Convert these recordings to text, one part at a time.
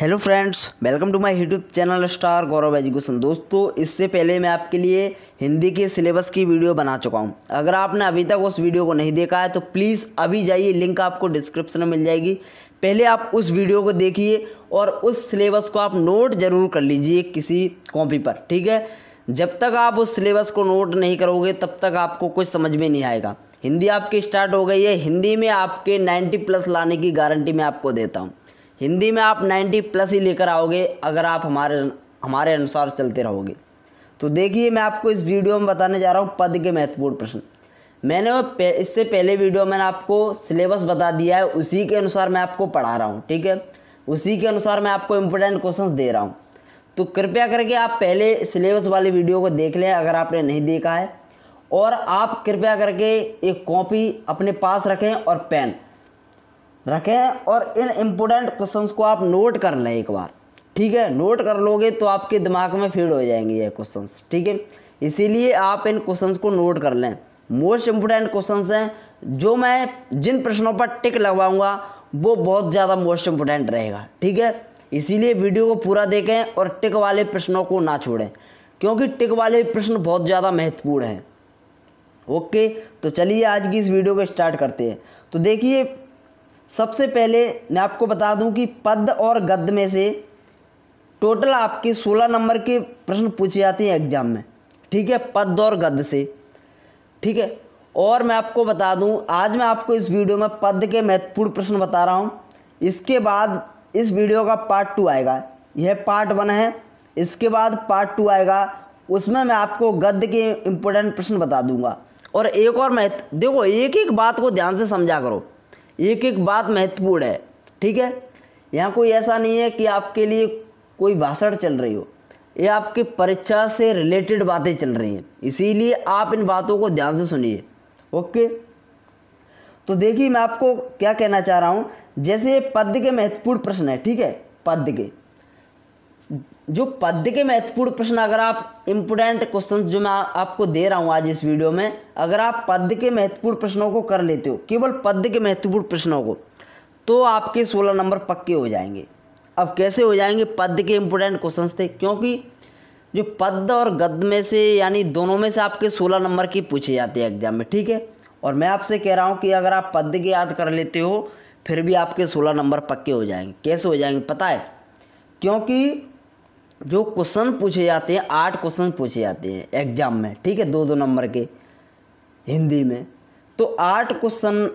Hello friends, welcome to my YouTube channel star Gaurav education. दोस्तों, इससे पहले मैं आपके लिए हिंदी के सिलेबस की वीडियो बना चुका हूं। अगर आपने अभी तक उस वीडियो को नहीं देखा है तो प्लीज़ अभी जाइए, लिंक आपको डिस्क्रिप्शन में मिल जाएगी। पहले आप उस वीडियो को देखिए और उस सिलेबस को आप नोट ज़रूर कर लीजिए किसी कॉपी पर, ठीक है। जब तक आप उस सिलेबस को नोट नहीं करोगे तब तक आपको कुछ समझ में नहीं आएगा। हिंदी आपकी स्टार्ट हो गई है, हिंदी में आपके 90+ लाने की गारंटी मैं आपको देता हूँ। हिंदी में आप 90+ ही लेकर आओगे अगर आप हमारे अनुसार चलते रहोगे। तो देखिए, मैं आपको इस वीडियो में बताने जा रहा हूँ पद के महत्वपूर्ण प्रश्न। मैंने इससे पहले वीडियो में आपको सिलेबस बता दिया है, उसी के अनुसार मैं आपको पढ़ा रहा हूँ, ठीक है। उसी के अनुसार मैं आपको इम्पोर्टेंट क्वेश्चंस दे रहा हूँ। तो कृपया करके आप पहले सिलेबस वाली वीडियो को देख लें अगर आपने नहीं देखा है, और आप कृपया करके एक कॉपी अपने पास रखें और पेन रखें और इन इम्पोर्टेंट क्वेश्चंस को आप नोट कर लें एक बार, ठीक है। नोट कर लोगे तो आपके दिमाग में फीड हो जाएंगे ये क्वेश्चंस, ठीक है। इसीलिए आप इन क्वेश्चंस को नोट कर लें। मोस्ट इम्पोर्टेंट क्वेश्चंस हैं, जो मैं जिन प्रश्नों पर टिक लगवाऊंगा वो बहुत ज़्यादा मोस्ट इम्पोर्टेंट रहेगा, ठीक है। इसीलिए वीडियो को पूरा देखें और टिक वाले प्रश्नों को ना छोड़ें, क्योंकि टिक वाले प्रश्न बहुत ज़्यादा महत्वपूर्ण हैं। ओके, तो चलिए आज की इस वीडियो को स्टार्ट करते हैं। तो देखिए, सबसे पहले मैं आपको बता दूं कि पद और गद्य में से टोटल आपके 16 नंबर के प्रश्न पूछे जाते हैं एग्जाम में, ठीक है, पद और गद्य से, ठीक है। और मैं आपको बता दूं, आज मैं आपको इस वीडियो में पद के महत्वपूर्ण प्रश्न बता रहा हूं। इसके बाद इस वीडियो का पार्ट 2 आएगा, यह पार्ट 1 है। इसके बाद पार्ट 2 आएगा, उसमें मैं आपको गद्य के इम्पोर्टेंट प्रश्न बता दूँगा। और एक और महत्व देखो, एक एक बात को ध्यान से समझा करो, एक एक बात महत्वपूर्ण है, ठीक है। यहाँ कोई ऐसा नहीं है कि आपके लिए कोई भाषण चल रही हो, ये आपकी परीक्षा से रिलेटेड बातें चल रही हैं, इसीलिए आप इन बातों को ध्यान से सुनिए। ओके, तो देखिए मैं आपको क्या कहना चाह रहा हूँ। जैसे पद्य के महत्वपूर्ण प्रश्न है, ठीक है, पद्य के महत्वपूर्ण प्रश्न, अगर आप इम्पोर्टेंट क्वेश्चन जो मैं आपको दे रहा हूँ आज इस वीडियो में, अगर आप पद्य के महत्वपूर्ण प्रश्नों को कर लेते हो, केवल पद्य के महत्वपूर्ण प्रश्नों को, तो आपके 16 नंबर पक्के हो जाएंगे। अब कैसे हो जाएंगे? पद्य के इम्पोर्टेंट क्वेश्चन थे, क्योंकि जो पद्य और गद्य में से, यानी दोनों में से आपके 16 नंबर के पूछे जाते हैं एग्जाम में, ठीक है। और मैं आपसे कह रहा हूँ कि अगर आप पद्य के याद कर लेते हो फिर भी आपके 16 नंबर पक्के हो जाएंगे। कैसे हो जाएंगे पता है? क्योंकि जो क्वेश्चन पूछे जाते हैं, 8 क्वेश्चन पूछे जाते हैं एग्जाम में, ठीक है, 2-2 नंबर के हिंदी में। तो 8 क्वेश्चन,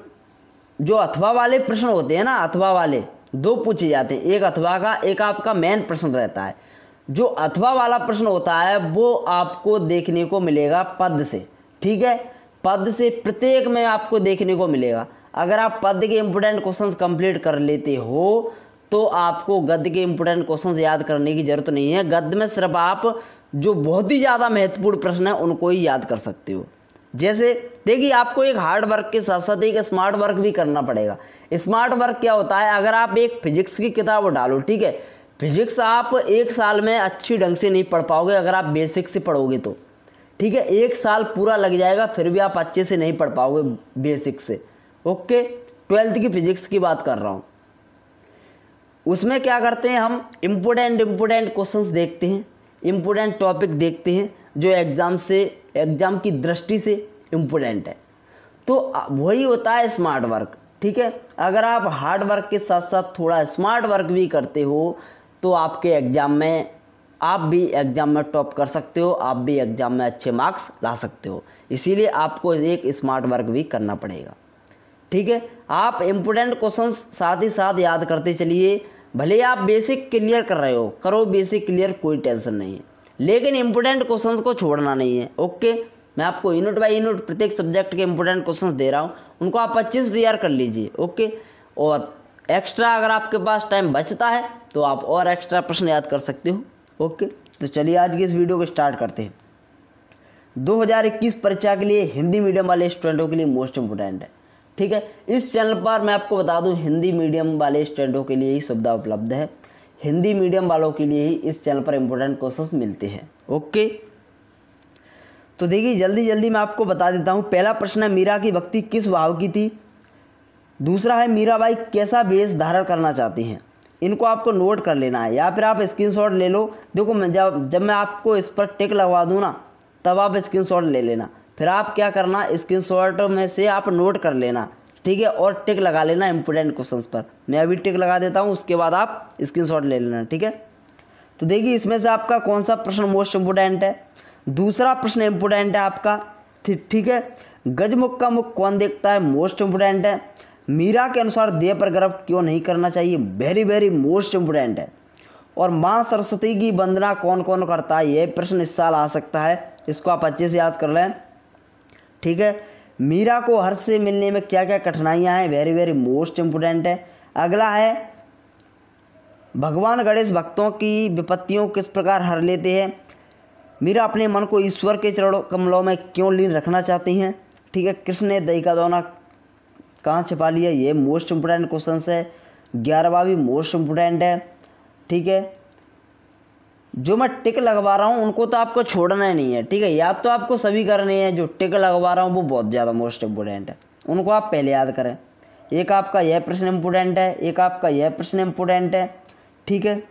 जो अथवा वाले प्रश्न होते हैं ना, अथवा वाले 2 पूछे जाते हैं, एक अथवा का, एक आपका मेन प्रश्न रहता है। जो अथवा वाला प्रश्न होता है वो आपको देखने को मिलेगा पद से, ठीक है, पद से प्रत्येक में आपको देखने को मिलेगा। अगर आप पद के इम्पोर्टेंट क्वेश्चन कंप्लीट कर लेते हो तो आपको गद्य के इम्पोर्टेंट क्वेश्चन याद करने की ज़रूरत नहीं है। गद्य में सिर्फ आप जो बहुत ही ज़्यादा महत्वपूर्ण प्रश्न है उनको ही याद कर सकते हो। जैसे देखिए, आपको एक हार्ड वर्क के साथ साथ एक स्मार्ट वर्क भी करना पड़ेगा। स्मार्ट वर्क क्या होता है? अगर आप एक फिजिक्स की किताब उठालो, ठीक है, फिजिक्स आप एक साल में अच्छी ढंग से नहीं पढ़ पाओगे अगर आप बेसिक से पढ़ोगे तो, ठीक है। एक साल पूरा लग जाएगा फिर भी आप अच्छे से नहीं पढ़ पाओगे बेसिक से। ओके, 12th की फिजिक्स की बात कर रहा हूँ। उसमें क्या करते हैं हम, इम्पोर्टेंट क्वेश्चंस देखते हैं, इम्पोर्टेंट टॉपिक देखते हैं जो एग्ज़ाम की दृष्टि से इम्पोर्टेंट है। तो वही होता है स्मार्ट वर्क, ठीक है। अगर आप हार्ड वर्क के साथ साथ थोड़ा स्मार्ट वर्क भी करते हो तो आपके एग्ज़ाम में, आप भी एग्ज़ाम में टॉप कर सकते हो, आप भी एग्ज़ाम में अच्छे मार्क्स ला सकते हो। इसीलिए आपको एक स्मार्ट वर्क भी करना पड़ेगा, ठीक है। आप इम्पोर्टेंट क्वेश्चंस साथ ही साथ याद करते चलिए। भले आप बेसिक क्लियर कर रहे हो, करो बेसिक क्लियर, कोई टेंशन नहीं है, लेकिन इम्पोर्टेंट क्वेश्चंस को छोड़ना नहीं है। ओके, मैं आपको यूनिट बाय यूनिट प्रत्येक सब्जेक्ट के इम्पोर्टेंट क्वेश्चंस दे रहा हूँ, उनको आप अच्छे से तैयार कर लीजिए। ओके, और एक्स्ट्रा अगर आपके पास टाइम बचता है तो आप और एक्स्ट्रा प्रश्न याद कर सकते हो। ओके, तो चलिए आज की इस वीडियो को स्टार्ट करते हैं। 2021 परीक्षा के लिए हिंदी मीडियम वाले स्टूडेंटों के लिए मोस्ट इम्पोर्टेंट है, ठीक है। इस चैनल पर मैं आपको बता दूं, हिंदी मीडियम वाले स्टूडेंटों के लिए ही सुविधा उपलब्ध है, हिंदी मीडियम वालों के लिए ही इस चैनल पर इम्पोर्टेंट क्वेश्चंस मिलते हैं। ओके, तो देखिए जल्दी मैं आपको बता देता हूं। पहला प्रश्न है, मीरा की भक्ति किस भाव की थी? दूसरा है, मीराबाई कैसा वेश धारण करना चाहती हैं? इनको आपको नोट कर लेना है या फिर आप स्क्रीनशॉट ले लो। देखो जब मैं आपको इस पर टिक लगवा दूँ ना, तब आप स्क्रीनशॉट ले लेना। फिर आप क्या करना, स्क्रीनशॉट में से आप नोट कर लेना, ठीक है, और टिक लगा लेना इम्पोर्टेंट क्वेश्चंस पर। मैं अभी टिक लगा देता हूँ, उसके बाद आप स्क्रीनशॉट ले लेना, ठीक है। तो देखिए इसमें से आपका कौन सा प्रश्न मोस्ट इम्पोर्टेंट है। दूसरा प्रश्न इम्पोर्टेंट है आपका, ठीक है। गजमुख का मुख कौन देखता है, मोस्ट इम्पोर्टेंट है। मीरा के अनुसार देह पर गर्व क्यों नहीं करना चाहिए, वेरी वेरी मोस्ट इम्पोर्टेंट है। और माँ सरस्वती की वंदना कौन कौन करता है, यह प्रश्न इस साल आ सकता है, इसको आप अच्छे से याद कर लें, ठीक है। मीरा को हर्ष से मिलने में क्या क्या कठिनाइयाँ हैं, वेरी वेरी मोस्ट इम्पोर्टेंट है। अगला है, भगवान गणेश भक्तों की विपत्तियों किस प्रकार हर लेते हैं। मीरा अपने मन को ईश्वर के चरणों कमलों में क्यों लीन रखना चाहती हैं, ठीक है। कृष्ण ने दही का दाना कहाँ छिपा लिया, ये मोस्ट इम्पोर्टेंट क्वेश्चन है। 11वां भी मोस्ट इम्पोर्टेंट है, ठीक है। जो मैं टिक लगवा रहा हूँ उनको तो आपको छोड़ना ही नहीं है, ठीक है, याद तो आपको सभी करने हैं। जो टिक लगवा रहा हूँ वो बहुत ज़्यादा मोस्ट इम्पोर्टेंट है, उनको आप पहले याद करें। एक आपका यह प्रश्न इम्पोर्टेंट है, एक आपका यह प्रश्न इम्पोर्टेंट है, ठीक है।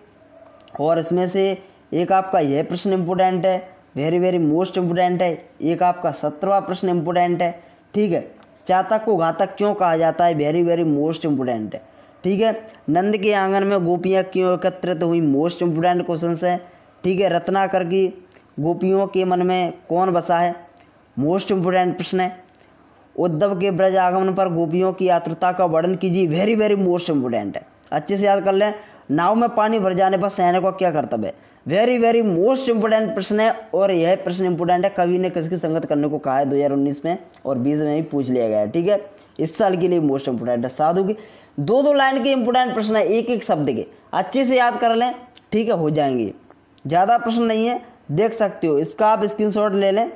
और इसमें से एक आपका यह प्रश्न इम्पोर्टेंट है, वेरी वेरी मोस्ट इम्पोर्टेंट है। एक आपका 17वां प्रश्न इम्पोर्टेंट है, ठीक है। चातक को घातक क्यों कहा जाता है, वेरी वेरी मोस्ट इम्पोर्टेंट है, ठीक है। नंद के आंगन में गोपियाँ क्यों एकत्रित हुई, मोस्ट इम्पोर्टेंट क्वेश्चन है, ठीक है। रत्नाकर की गोपियों के मन में कौन बसा है, मोस्ट इम्पोर्टेंट प्रश्न है। उद्धव के ब्रज आगमन पर गोपियों की आतुरता का वर्णन कीजिए, वेरी वेरी मोस्ट इम्पोर्टेंट है, अच्छे से याद कर लें। नाव में पानी भर जाने पर सैनिक का क्या कर्तव्य है, वेरी वेरी मोस्ट इम्पोर्टेंट प्रश्न है। और यह प्रश्न इम्पोर्टेंट है, कवि ने किसकी संगत करने को कहा है, 2019 में और 20 में भी पूछ लिया गया है, ठीक है, इस साल के लिए मोस्ट इम्पोर्टेंट है। साधु की 2-2 लाइन के इम्पोर्टेंट प्रश्न है, एक शब्द के, अच्छे से याद कर लें, ठीक है, हो जाएंगे। ज़्यादा प्रश्न नहीं है, देख सकते हो, इसका आप स्क्रीनशॉट ले लें।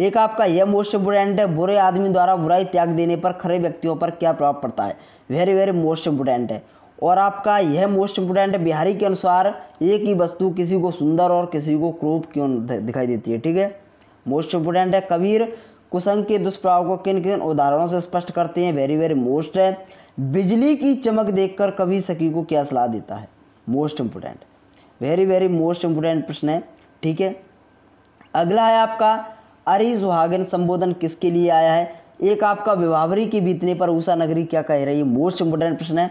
एक आपका यह मोस्ट इम्पोर्टेंट है, बुरे आदमी द्वारा बुराई त्याग देने पर खरे व्यक्तियों पर क्या प्रभाव पड़ता है, वेरी वेरी मोस्ट इम्पोर्टेंट है। और आपका यह मोस्ट इम्पोर्टेंट है, बिहारी के अनुसार एक ही वस्तु किसी को सुंदर और किसी को क्रूप क्यों दिखाई देती है, ठीक है, मोस्ट इम्पोर्टेंट है। कबीर कुसंग के दुष्प्रभाव को किन किन उदाहरणों से स्पष्ट करते हैं, वेरी वेरी मोस्ट है। बिजली की चमक देखकर कवि सखी को क्या सलाह देता है, most important, very very most important प्रश्न है, ठीक है। अगला है आपका, अरि सुहागिन संबोधन किसके लिए आया है। एक आपका, विभावरी के बीतने पर उषा नगरी क्या कह रही है, मोस्ट इम्पोर्टेंट प्रश्न है।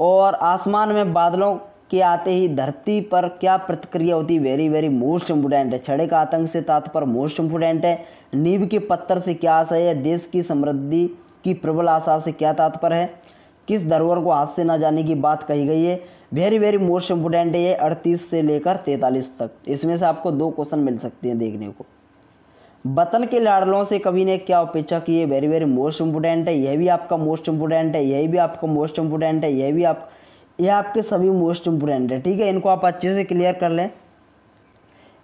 और आसमान में बादलों के आते ही धरती पर क्या प्रतिक्रिया होती है, वेरी वेरी मोस्ट इम्पोर्टेंट है। छड़े का आतंक से तात्पर्य मोस्ट इम्पोर्टेंट है। नींव के पत्थर से क्या आशा है, देश की समृद्धि की प्रबल आशा से क्या तात्पर्य है। किस धरोहर को हाथ से ना जाने की बात कही गई है, वेरी वेरी मोस्ट इम्पोर्टेंट है। ये 38 से लेकर 43 तक, इसमें से आपको 2 क्वेश्चन मिल सकते हैं देखने को। वतन के लाडलों से कवि ने क्या अपेक्षा की है, वेरी वेरी मोस्ट इम्पोर्टेंट है। यह भी आपका मोस्ट इम्पोर्टेंट है, यह भी आपका मोस्ट इम्पोर्टेंट है, यह भी आप, यह आपके सभी मोस्ट इम्पोर्टेंट है, ठीक है। इनको आप अच्छे से क्लियर कर लें,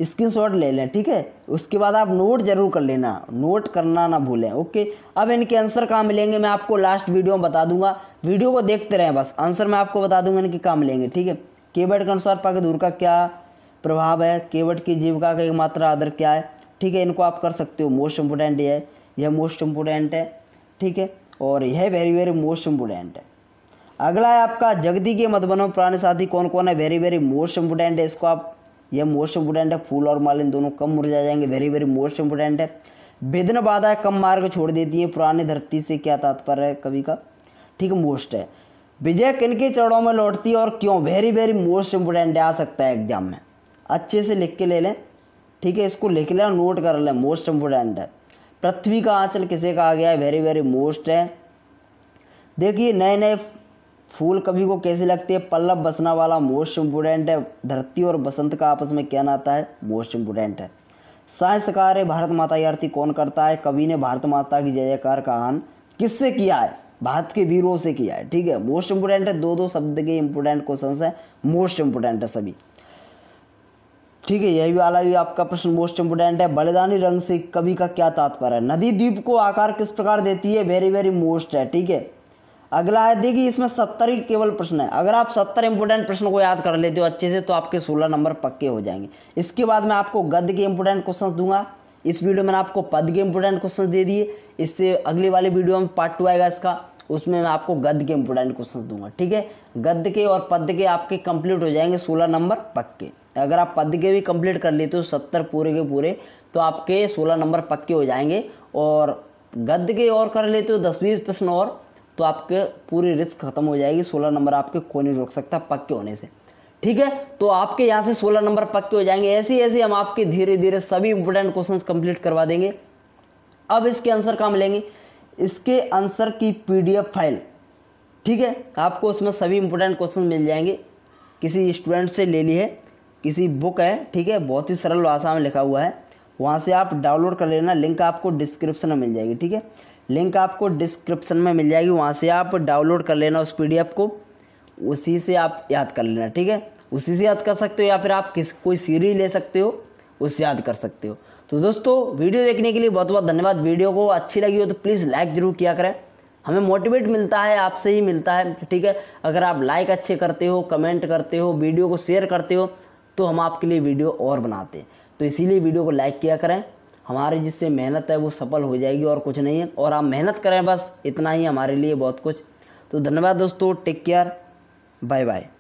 स्क्रीनशॉट ले लें, ठीक है। उसके बाद आप नोट जरूर कर लेना, नोट करना ना भूलें, ओके। अब इनके आंसर कहाँ मिलेंगे मैं आपको लास्ट वीडियो में बता दूंगा, वीडियो को देखते रहें, बस आंसर मैं आपको बता दूंगा इनके कहाँ मिलेंगे, ठीक है। केवर्ड के अनुसार पगधूर का क्या प्रभाव है, केवर्ड की जीविका का एकमात्र आदर क्या है, ठीक है, इनको आप कर सकते हो, मोस्ट इम्पोर्टेंट है, यह मोस्ट इम्पोर्टेंट है, ठीक है, और यह वेरी वेरी मोस्ट इम्पोर्टेंट है। अगला है आपका, जगदी के मधुबनों प्राणी साथी कौन कौन है, वेरी वेरी मोस्ट इम्पोर्टेंट है, इसको आप, यह मोस्ट इम्पोर्टेंट है। फूल और मालिन दोनों कम मुरझा जाएंगे, वेरी वेरी मोस्ट इम्पोर्टेंट है। विघ्न बाधाएं कम मार्ग छोड़ देती है, पुरानी धरती से क्या तात्पर्य है कवि का, ठीक है, मोस्ट है। विजय किनके चरणों में लौटती है और क्यों, वेरी वेरी मोस्ट इम्पोर्टेंट है, आ सकता है एग्जाम में, अच्छे से लिख के ले लें, ठीक है, इसको लिख लें, नोट कर लें, मोस्ट इम्पोर्टेंट है। पृथ्वी का आंचल किसे कहा गया है, वेरी वेरी मोस्ट है। देखिए नए नए फूल कवि को कैसे लगते हैं, पल्लव बसना वाला मोस्ट इम्पोर्टेंट है। धरती और बसंत का आपस में क्या नाता है, मोस्ट इम्पोर्टेंट है। साहस कार्य भारत माता की आरती कौन करता है, कवि ने भारत माता की जय जयकार का आह्वान किससे किया है, भारत के वीरों से किया है, ठीक है, मोस्ट इम्पोर्टेंट है। 2-2 शब्द के इम्पोर्टेंट क्वेश्चन है, मोस्ट इम्पोर्टेंट है सभी, ठीक है। यही वाला भी आपका प्रश्न मोस्ट इम्पोर्टेंट है। बलिदानी रंग से कवि का क्या तात्पर्य है, नदी द्वीप को आकार किस प्रकार देती है, वेरी वेरी मोस्ट है, ठीक है। अगला है, देखिए इसमें 70 ही केवल प्रश्न है, अगर आप 70 इंपोर्टेंट प्रश्न को याद कर लेते हो अच्छे से तो आपके 16 नंबर पक्के हो जाएंगे। इसके बाद मैं आपको गद्य के इंपोर्टेंट क्वेश्चंस दूंगा, इस वीडियो में आपको पद के इंपोर्टेंट क्वेश्चंस दे दिए, इससे अगले वाले वीडियो में पार्ट 2 आएगा इसका, उसमें मैं आपको गद्य के इंपोर्टेंट क्वेश्चंस दूंगा, ठीक है। गद्य के और पद्य के आपके कंप्लीट हो जाएंगे 16 नंबर पक्के। अगर आप पद्य के भी कंप्लीट कर लेते हो 70 पूरे के पूरे तो आपके 16 नंबर पक्के हो जाएंगे। और गद्य के और कर लेते हो 10-20 प्रश्न और तो आपके पूरी रिस्क खत्म हो जाएगी। 16 नंबर आपके कोई नहीं रोक सकता पक्के होने से, ठीक है। तो आपके यहाँ से 16 नंबर पक्के हो जाएंगे। ऐसे ऐसे हम आपके धीरे धीरे सभी इंपॉर्टेंट क्वेश्चंस कंप्लीट करवा देंगे। अब इसके आंसर कहाँ मिलेंगे? इसके आंसर की पीडीएफ फाइल, ठीक है, आपको उसमें सभी इंपॉर्टेंट क्वेश्चन मिल जाएंगे। किसी स्टूडेंट से ले ली है, किसी बुक है, ठीक है, बहुत ही सरल भाषा में लिखा हुआ है, वहाँ से आप डाउनलोड कर लेना। लिंक आपको डिस्क्रिप्शन में मिल जाएगी, ठीक है, लिंक आपको डिस्क्रिप्शन में मिल जाएगी। वहाँ से आप डाउनलोड कर लेना उस पीडीएफ को, उसी से आप याद कर लेना, ठीक है, उसी से याद कर सकते हो या फिर आप कोई सीरीज ले सकते हो, उससे याद कर सकते हो। तो दोस्तों वीडियो देखने के लिए बहुत बहुत धन्यवाद। वीडियो को अच्छी लगी हो तो प्लीज़ लाइक ज़रूर किया करें, हमें मोटिवेट मिलता है, आपसे ही मिलता है, ठीक है। अगर आप लाइक अच्छे करते हो, कमेंट करते हो, वीडियो को शेयर करते हो तो हम आपके लिए वीडियो और बनाते हैं। तो इसीलिए वीडियो को लाइक किया करें। हमारी जिससे मेहनत है वो सफल हो जाएगी और कुछ नहीं है, और आप मेहनत करें, बस इतना ही हमारे लिए बहुत कुछ। तो धन्यवाद दोस्तों, टेक केयर, बाय बाय।